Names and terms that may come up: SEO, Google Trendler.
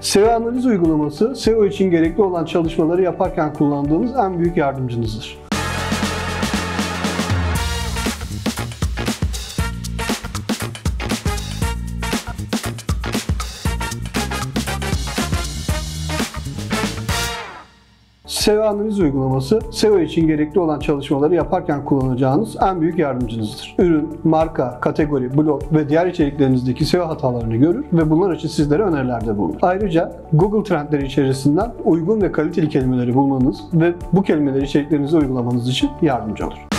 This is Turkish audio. SEO analiz uygulaması, SEO için gerekli olan çalışmaları yaparken kullandığınız en büyük yardımcınızdır. SEO analiz uygulaması, SEO için gerekli olan çalışmaları yaparken kullanacağınız en büyük yardımcınızdır. Ürün, marka, kategori, blog ve diğer içeriklerinizdeki SEO hatalarını görür ve bunlar için sizlere önerilerde bulunur. Ayrıca Google Trendler içerisinden uygun ve kaliteli kelimeleri bulmanız ve bu kelimeleri içeriklerinize uygulamanız için yardımcı olur.